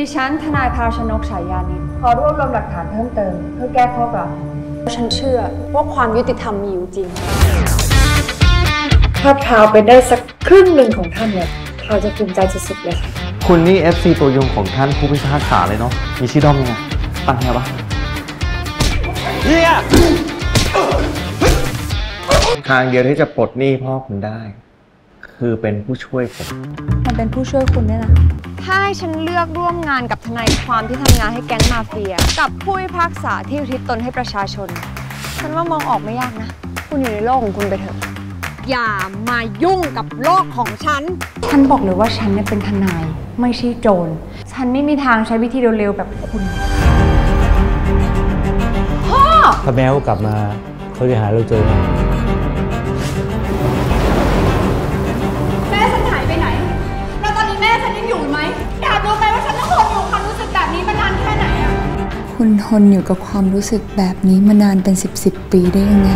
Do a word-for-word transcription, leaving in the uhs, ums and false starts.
ดิฉันทนายพาวชนก ฉายานิชขอรวบรวมหลักฐานเพิ่มเติมเพื่อแก้ข้อกล่าวหาฉันเชื่อว่าความยุติธรรมมีอยู่จริงถ้าพาวเป็นได้สักครึ่งหนึ่งของท่านเนี่ยพาวจะภูมิใจสุดๆเลยคุณนี่ เอฟ ซี ตัวยงของท่านผู้พิพากษาเลยเนาะมีชื่อด้อมยังไงตั้งไงวะเนี่ยทางเดียวที่จะปลดหนี้พ่อคุณได้คือเป็นผู้ช่วยผมมันเป็นผู้ช่วยคุณเนี่ยนะถ้าฉันเลือกร่วมงานกับทนายความที่ทำงานให้แก๊งมาเฟียกับผู้พิพากษาที่อุทิศตนให้ประชาชนฉันว่ามองออกไม่ยากนะคุณอยู่ในโลกของคุณไปเถอะอย่ามายุ่งกับโลกของฉันฉันบอกเลยว่าฉันเนี่ยเป็นทนายไม่ใช่โจรฉันไม่มีทางใช้วิธีเร็วๆแบบคุณพ่อถ้าแมวกลับมาเขาจะหาเราเจอคุณทนอยู่กับความรู้สึกแบบนี้มานานเป็นสิบสิบปีได้ยังไง